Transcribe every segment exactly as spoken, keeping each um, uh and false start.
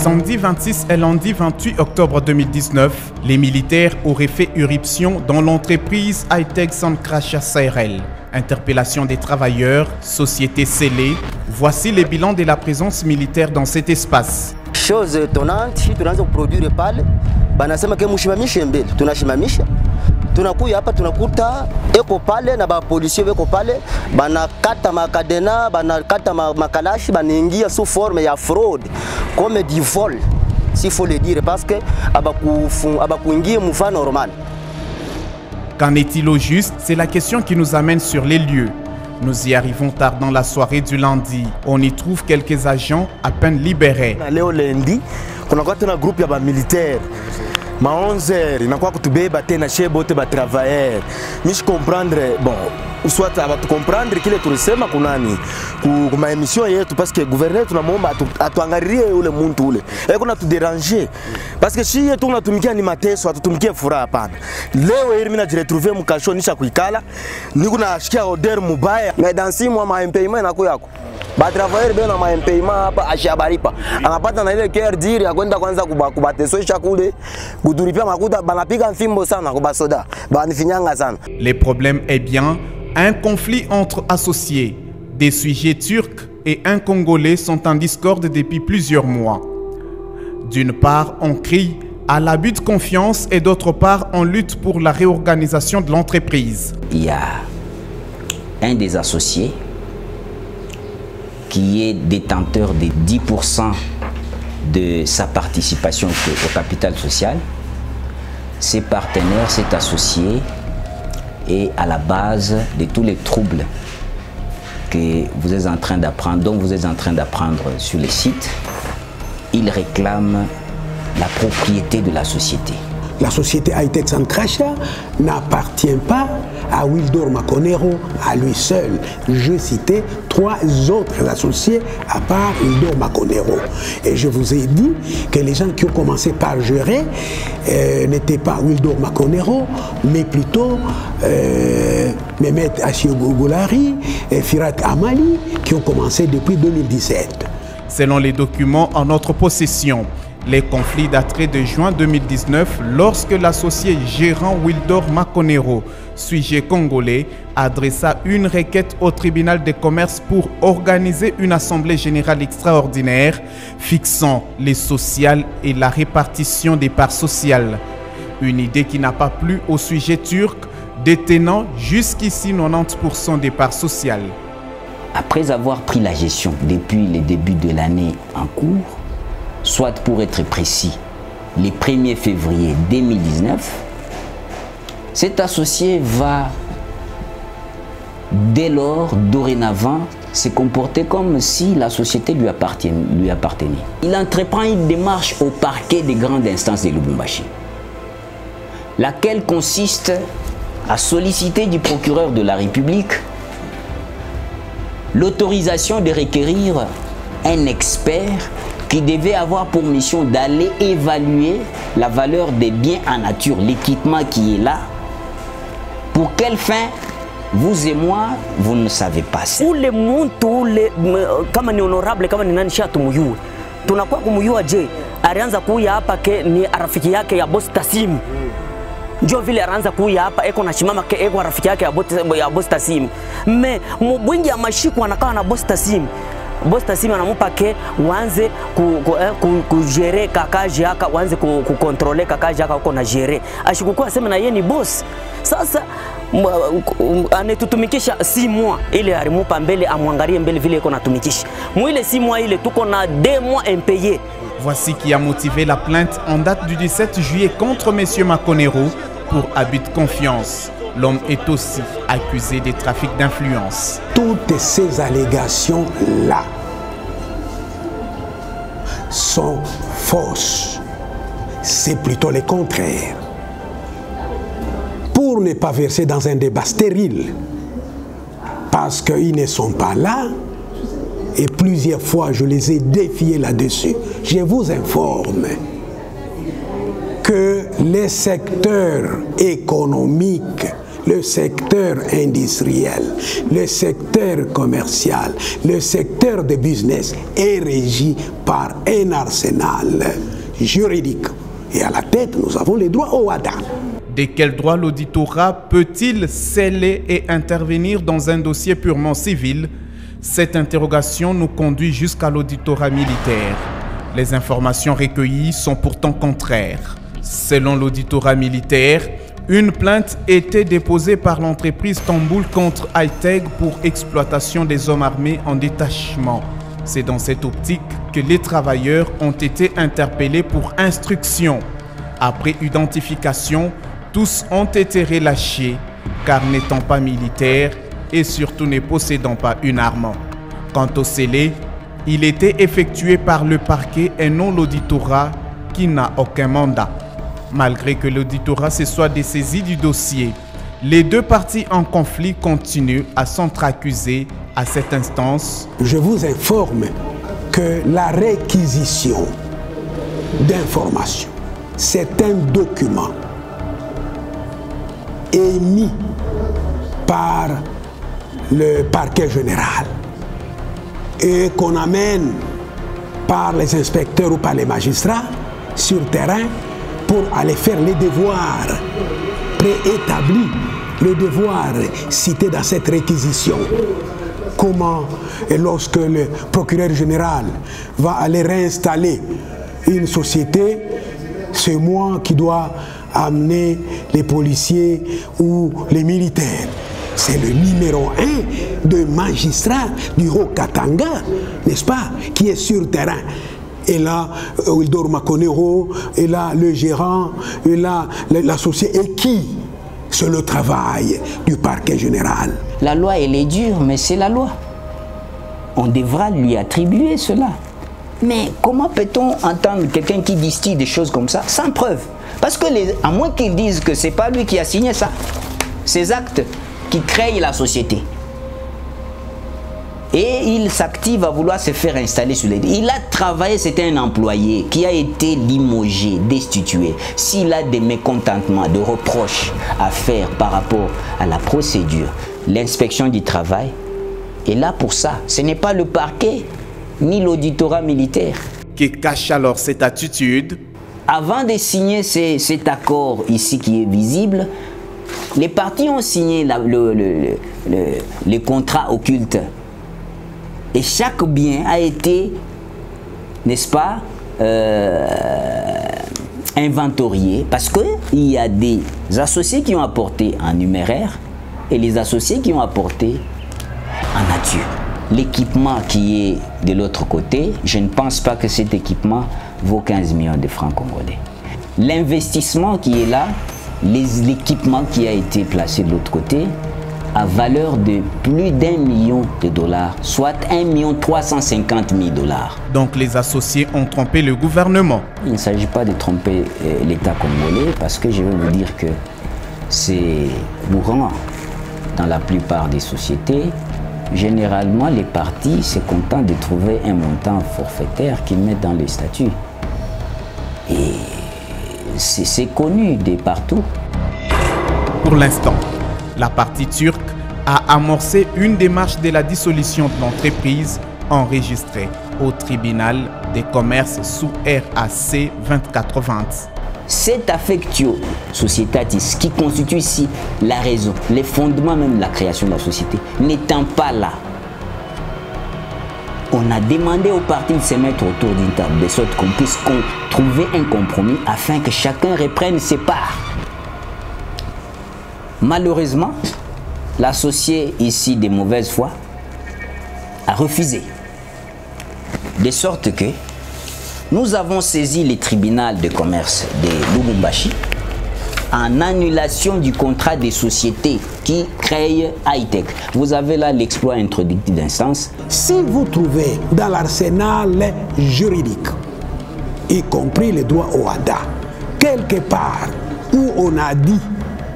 Samedi vingt-six et lundi vingt-huit octobre deux mille dix-neuf, les militaires auraient fait irruption dans l'entreprise Hightech Sancrasha S A R L Interpellation des travailleurs, société scellée. Voici les bilans de la présence militaire dans cet espace. Chose étonnante, si tu as un produit de pâle, tu as un peu de choses. Tunakuya hapa tunakuta eko pale na ba polisi weko pale banakata makadena banakata makalashi banaingia sous forme ya fraude comme du vol, s'il faut le dire, parce que abakufu abakuingia mfa normal. Qu'en est-il au juste? C'est la question qui nous amène sur les lieux. Nous y arrivons tard dans la soirée du lundi. On y trouve quelques agents à peine libérés. Leo lundi kunakuwa tuna group ya ba militaire. Ma onze heures, na kwa kutubeba tena shebote ba travailler. Mish comprendre bon, soit abatu comprendre kile tulisema kunani ku ma émission yetu parce que gouverneur tunamomba atuangalie ule muntu ule. E kuna tu déranger parce que si yetu tunatumikia ni mateso atutumikie furaha hapana. Leo hili mimi najiretrouver mkasho nisha kuikala. Niko nashikia order mubaya. Mais dans six mois ma paiement na yako. Ba travailler bena ma paiement hapa ashabaripa. Anapata na ile cœur dire ya kwenda kwanza kubatesosha kule. Les problèmes est bien un conflit entre associés. Des sujets turcs et un Congolais sont en discorde depuis plusieurs mois. D'une part, on crie à l'abus de confiance et d'autre part, on lutte pour la réorganisation de l'entreprise. Il y a un des associés qui est détenteur des dix pour cent de sa participation au capital social. Ses partenaires, s'est associé et à la base de tous les troubles que vous êtes en train d'apprendre, dont vous êtes en train d'apprendre sur les sites, il réclame la propriété de la société. La société Hightech Sancrasha n'appartient pas à Wildor Makonero à lui seul. Je citais trois autres associés à part Wildor Makonero. Et je vous ai dit que les gens qui ont commencé par gérer euh, n'étaient pas Wildor Makonero, mais plutôt euh, Mehmet Ashiogogoulari et Firat Amali qui ont commencé depuis deux mille dix-sept. Selon les documents en notre possession, les conflits d'attrait de juin deux mille dix-neuf, lorsque l'associé gérant Wildor Makonero, sujet congolais, adressa une requête au tribunal de commerce pour organiser une assemblée générale extraordinaire, fixant les sociales et la répartition des parts sociales. Une idée qui n'a pas plu au sujet turc, détenant jusqu'ici quatre-vingt-dix pour cent des parts sociales. Après avoir pris la gestion depuis le début de l'année en cours, soit pour être précis, le premier février deux mille dix-neuf, cet associé va dès lors, dorénavant, se comporter comme si la société lui appartenait. Lui appartenait. Il entreprend une démarche au parquet des grandes instances de Lubumbashi, laquelle consiste à solliciter du procureur de la République l'autorisation de requérir un expert qui devait avoir pour mission d'aller évaluer la valeur des biens en nature, l'équipement qui est là. Pour quelle fin, vous et moi, vous ne savez pas ça. Tous les mondes, tous les comme les honorables, comme les nanchats, tous les gens, tous les gens, tous les gens, tous les gens, tous les gens, tous les gens, tous les gens, tous les gens, ndio vile anaanza kuja hapa eko na chimama ke eko rafiki yake ya boss Tasim. Mais mbwingi amashikwa anakaa na boss Tasim. Boss Tasim anamupa ke wanze kujere kakaji yaka wanze kukontrole kakaji yaka uko na jere. Ashikuwa asema na yeye ni boss. Sasa anetutumikisha six mois ile alimupa mbele amwangalie mbele vile eko natumikisha. Mwile six mois ile tuko na deux mois impayé. Voici qui a motivé la plainte en date du dix-sept juillet contre M. Makonero pour abus de confiance. L'homme est aussi accusé des trafics d'influence. Toutes ces allégations-là sont fausses. C'est plutôt le contraire. Pour ne pas verser dans un débat stérile, parce qu'ils ne sont pas là, et plusieurs fois je les ai défiés là-dessus, je vous informe que les secteurs économiques le secteur industriel, le secteur commercial, le secteur de business est régi par un arsenal juridique. Et à la tête, nous avons les droits au W A D A. De quel droit l'auditorat peut-il sceller et intervenir dans un dossier purement civil? Cette interrogation nous conduit jusqu'à l'auditorat militaire. Les informations recueillies sont pourtant contraires. Selon l'auditorat militaire, une plainte était déposée par l'entreprise Tamboul contre Hightech pour exploitation des hommes armés en détachement. C'est dans cette optique que les travailleurs ont été interpellés pour instruction. Après identification, tous ont été relâchés, car n'étant pas militaires et surtout ne possédant pas une arme. Quant au scellé, il était effectué par le parquet et non l'auditorat qui n'a aucun mandat. Malgré que l'auditorat se soit dessaisi du dossier, les deux parties en conflit continuent à s'entreaccuser à cette instance. Je vous informe que la réquisition d'informations, c'est un document émis par le parquet général et qu'on amène par les inspecteurs ou par les magistrats sur terrain pour aller faire les devoirs préétablis, les devoirs cités dans cette réquisition. Comment, et lorsque le procureur général va aller réinstaller une société, c'est moi qui dois amener les policiers ou les militaires. C'est le numéro un de magistrat du Haut-Katanga, n'est-ce pas, qui est sur terrain. Et là, Wildor Makonero, et là, le gérant, et là, l'associé, et qui? C'est le travail du parquet général. La loi, elle est dure, mais c'est la loi. On devra lui attribuer cela. Mais comment peut-on entendre quelqu'un qui distille des choses comme ça, sans preuve? Parce que, les, à moins qu'ils disent que c'est pas lui qui a signé ça, ces actes qui créent la société. Et il s'active à vouloir se faire installer sur les... Il a travaillé, c'était un employé qui a été limogé, destitué. S'il a des mécontentements, des reproches à faire par rapport à la procédure, l'inspection du travail est là pour ça. Ce n'est pas le parquet ni l'auditorat militaire. Que cache alors cette attitude? Avant de signer ces, cet accord ici qui est visible, les partis ont signé la, le, le, le, le, le contrat occulte. Et chaque bien a été, n'est-ce pas, euh, inventorié. Parce qu'il y a des associés qui ont apporté en numéraire et les associés qui ont apporté en nature. L'équipement qui est de l'autre côté, je ne pense pas que cet équipement vaut quinze millions de francs congolais. L'investissement qui est là, l'équipement qui a été placé de l'autre côté, à valeur de plus d'un million de dollars, soit un million trois cent cinquante mille dollars. Donc les associés ont trompé le gouvernement. Il ne s'agit pas de tromper l'État congolais parce que je vais vous dire que c'est courant dans la plupart des sociétés. Généralement, les partis se contentent de trouver un montant forfaitaire qu'ils mettent dans le statut. Et c'est connu de partout. Pour l'instant, la partie turque a amorcé une démarche de la dissolution de l'entreprise enregistrée au tribunal des commerces sous R A C vingt-quatre vingt. Cette affectio societatis qui constitue ici la raison, les fondements même de la création de la société, n'étant pas là, on a demandé aux partis de se mettre autour d'une table de sorte qu'on puisse trouver un compromis afin que chacun reprenne ses parts. Malheureusement, l'associé ici de mauvaise foi a refusé. De sorte que nous avons saisi le tribunal de commerce de Lubumbashi en annulation du contrat des sociétés qui créent Hightech. Vous avez là l'exploit introductif d'instance. Si vous trouvez dans l'arsenal juridique, y compris les droits au W A D A, quelque part où on a dit,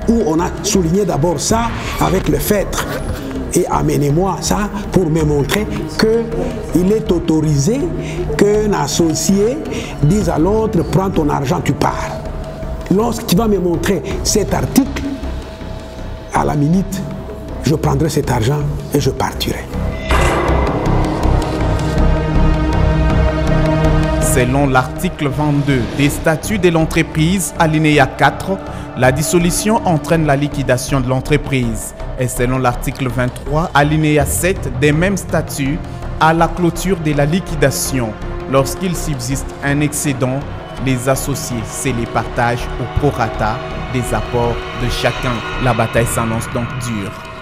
où on a souligné d'abord ça avec le feutre. Et amenez-moi ça pour me montrer qu'il est autorisé qu'un associé dise à l'autre « prends ton argent, tu pars ». Lorsque tu vas me montrer cet article, à la minute, je prendrai cet argent et je partirai. Selon l'article vingt-deux des statuts de l'entreprise, alinéa quatre, la dissolution entraîne la liquidation de l'entreprise. Et selon l'article vingt-trois, alinéa sept des mêmes statuts, à la clôture de la liquidation, lorsqu'il subsiste un excédent, les associés se les partagent au prorata des apports de chacun. La bataille s'annonce donc dure.